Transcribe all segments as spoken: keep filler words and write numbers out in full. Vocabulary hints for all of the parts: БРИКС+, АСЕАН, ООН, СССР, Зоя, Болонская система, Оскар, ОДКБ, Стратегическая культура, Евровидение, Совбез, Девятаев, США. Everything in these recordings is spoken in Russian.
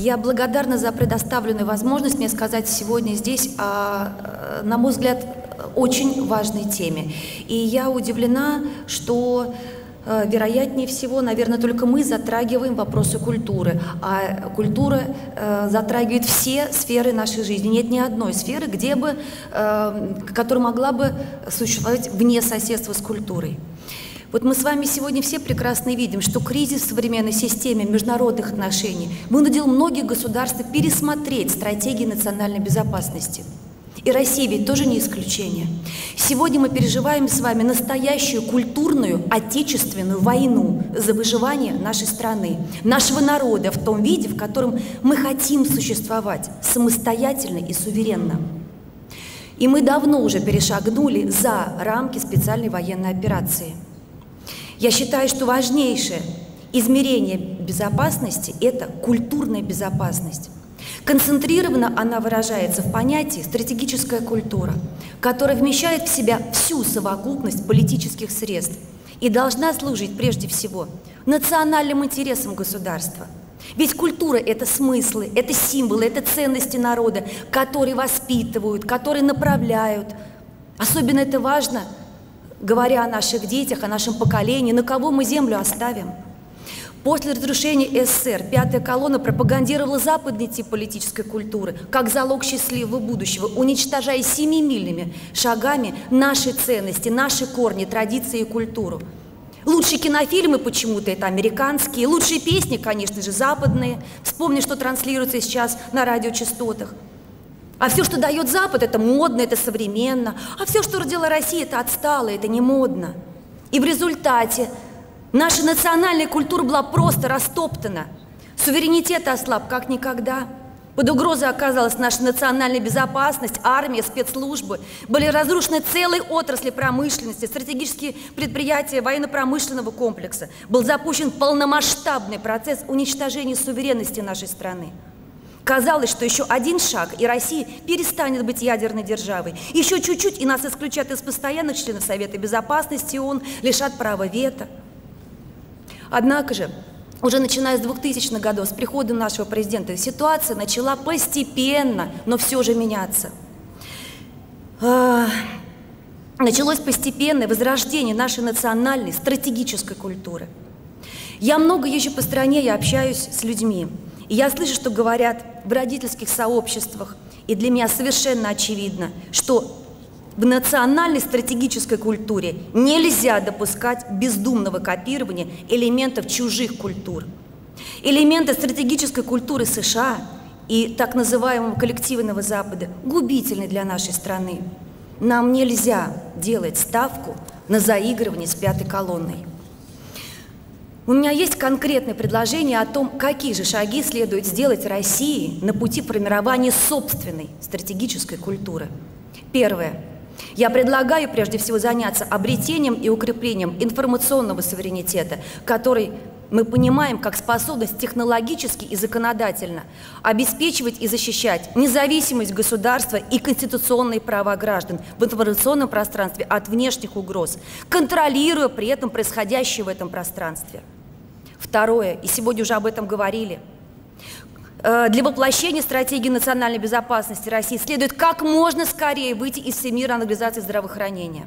Я благодарна за предоставленную возможность мне сказать сегодня здесь о, на мой взгляд, очень важной теме. И я удивлена, что, вероятнее всего, наверное, только мы затрагиваем вопросы культуры, а культура э, затрагивает все сферы нашей жизни. Нет ни одной сферы, где бы, э, которая могла бы существовать вне соседства с культурой. Вот мы с вами сегодня все прекрасно видим, что кризис в современной системе международных отношений вынудил многих государств пересмотреть стратегии национальной безопасности. И Россия ведь тоже не исключение. Сегодня мы переживаем с вами настоящую культурную отечественную войну за выживание нашей страны, нашего народа в том виде, в котором мы хотим существовать самостоятельно и суверенно. И мы давно уже перешагнули за рамки специальной военной операции. Я считаю, что важнейшее измерение безопасности – это культурная безопасность. Концентрированно она выражается в понятии «стратегическая культура», которая вмещает в себя всю совокупность политических средств и должна служить прежде всего национальным интересам государства. Ведь культура – это смыслы, это символы, это ценности народа, которые воспитывают, которые направляют. Особенно это важно, говоря о наших детях, о нашем поколении, на кого мы землю оставим. После разрушения СССР пятая колонна пропагандировала западный тип политической культуры как залог счастливого будущего, уничтожая семимильными шагами наши ценности, наши корни, традиции и культуру. Лучшие кинофильмы почему-то это американские, лучшие песни, конечно же, западные. Вспомни, что транслируется сейчас на радиочастотах. А все, что дает Запад, это модно, это современно. А все, что родила Россия, это отстало, это не модно. И в результате наша национальная культура была просто растоптана. Суверенитет ослаб как никогда. Под угрозой оказалась наша национальная безопасность, армия, спецслужбы. Были разрушены целые отрасли промышленности, стратегические предприятия военно-промышленного комплекса. Был запущен полномасштабный процесс уничтожения суверенности нашей страны. Казалось, что еще один шаг, и Россия перестанет быть ядерной державой. Еще чуть-чуть, и нас исключат из постоянных членов Совета Безопасности ООН, лишат права вето. Однако же, уже начиная с двухтысячных годов, с приходом нашего президента, ситуация начала постепенно, но все же меняться. Началось постепенное возрождение нашей национальной стратегической культуры. Я много езжу по стране, я общаюсь с людьми. И я слышу, что говорят в родительских сообществах. И для меня совершенно очевидно, что в национальной стратегической культуре нельзя допускать бездумного копирования элементов чужих культур. Элементы стратегической культуры США и так называемого коллективного Запада губительны для нашей страны. Нам нельзя делать ставку на заигрывание с пятой колонной. У меня есть конкретное предложение о том, какие же шаги следует сделать России на пути формирования собственной стратегической культуры. Первое. Я предлагаю прежде всего заняться обретением и укреплением информационного суверенитета, который мы понимаем как способность технологически и законодательно обеспечивать и защищать независимость государства и конституционные права граждан в информационном пространстве от внешних угроз, контролируя при этом происходящее в этом пространстве. Второе, и сегодня уже об этом говорили, для воплощения стратегии национальной безопасности России следует как можно скорее выйти из Всемирной организации здравоохранения.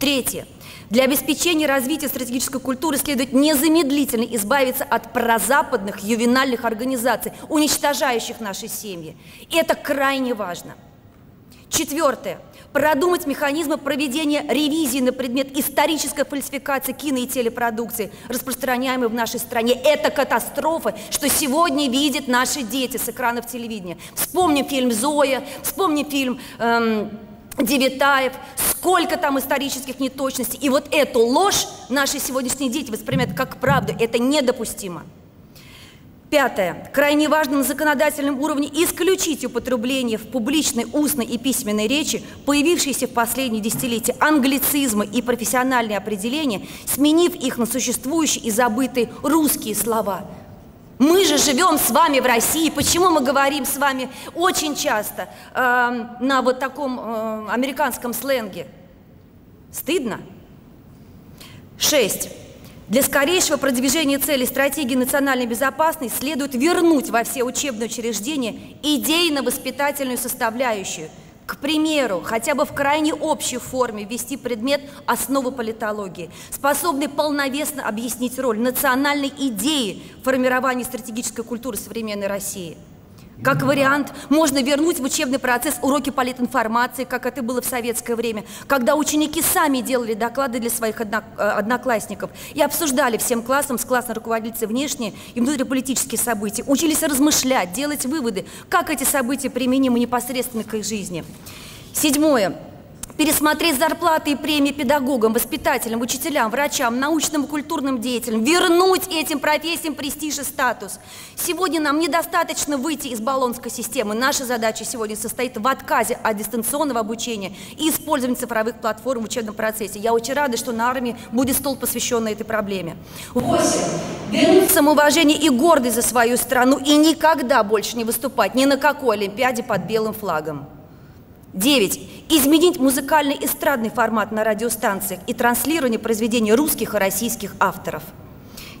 Третье. Для обеспечения развития стратегической культуры следует незамедлительно избавиться от прозападных ювенальных организаций, уничтожающих наши семьи. Это крайне важно. Четвертое. Продумать механизмы проведения ревизии на предмет исторической фальсификации кино- и телепродукции, распространяемой в нашей стране. Это катастрофа, что сегодня видят наши дети с экранов телевидения. Вспомним фильм «Зоя», вспомним фильм эм, «Девятаев», сколько там исторических неточностей. И вот эту ложь наши сегодняшние дети воспринимают как правду. Это недопустимо. Пятое. Крайне важно на законодательном уровне исключить употребление в публичной, устной и письменной речи, появившиеся в последние десятилетия англицизмы и профессиональные определения, сменив их на существующие и забытые русские слова. Мы же живем с вами в России, почему мы говорим с вами очень часто э, на вот таком э, американском сленге? Стыдно? Шесть. Для скорейшего продвижения целей стратегии национальной безопасности следует вернуть во все учебные учреждения идейно-воспитательную составляющую. К примеру, хотя бы в крайне общей форме ввести предмет «Основы политологии», способный полновесно объяснить роль национальной идеи в формировании стратегической культуры современной России. Как вариант, можно вернуть в учебный процесс уроки политинформации, как это было в советское время, когда ученики сами делали доклады для своих одноклассников и обсуждали всем классом с классной руководительницей внешние и внутриполитические события, учились размышлять, делать выводы, как эти события применимы непосредственно к их жизни. Седьмое. Пересмотреть зарплаты и премии педагогам, воспитателям, учителям, врачам, научным и культурным деятелям, вернуть этим профессиям престиж и статус. Сегодня нам недостаточно выйти из Болонской системы. Наша задача сегодня состоит в отказе от дистанционного обучения и использования цифровых платформ в учебном процессе. Я очень рада, что на армии будет стол, посвященный этой проблеме. восемь. Вернуть самоуважение и гордость за свою страну и никогда больше не выступать ни на какой олимпиаде под белым флагом. девять. Изменить музыкальный эстрадный формат на радиостанциях и транслирование произведений русских и российских авторов.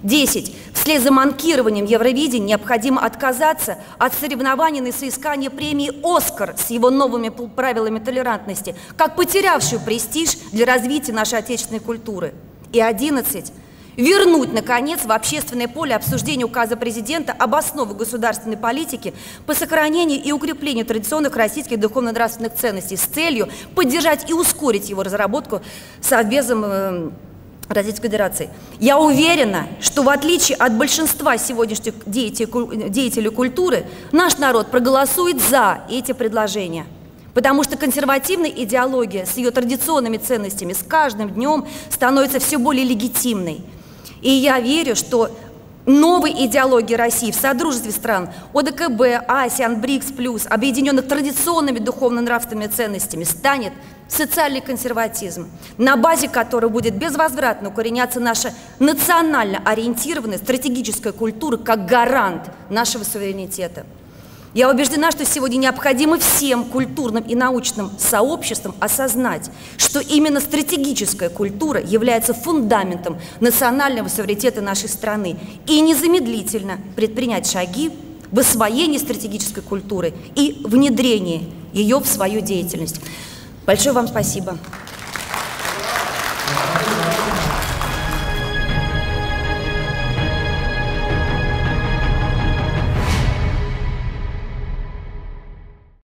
десять. Вслед за манкированием Евровидения необходимо отказаться от соревнований на соискание премии «Оскар» с его новыми правилами толерантности, как потерявшую престиж для развития нашей отечественной культуры. И одиннадцать. Вернуть, наконец, в общественное поле обсуждение указа президента об основах государственной политики по сохранению и укреплению традиционных российских духовно-нравственных ценностей с целью поддержать и ускорить его разработку Совбезом э, Российской Федерации. Я уверена, что в отличие от большинства сегодняшних деятелей культуры, наш народ проголосует за эти предложения. Потому что консервативная идеология с ее традиционными ценностями с каждым днем становится все более легитимной. И я верю, что новой идеологии России в содружестве стран О Д К Б, АСЕАН, БРИКС плюс, объединенных традиционными духовно-нравственными ценностями, станет социальный консерватизм, на базе которого будет безвозвратно укореняться наша национально ориентированная стратегическая культура как гарант нашего суверенитета. Я убеждена, что сегодня необходимо всем культурным и научным сообществам осознать, что именно стратегическая культура является фундаментом национального суверенитета нашей страны, и незамедлительно предпринять шаги в освоении стратегической культуры и внедрении ее в свою деятельность. Большое вам спасибо.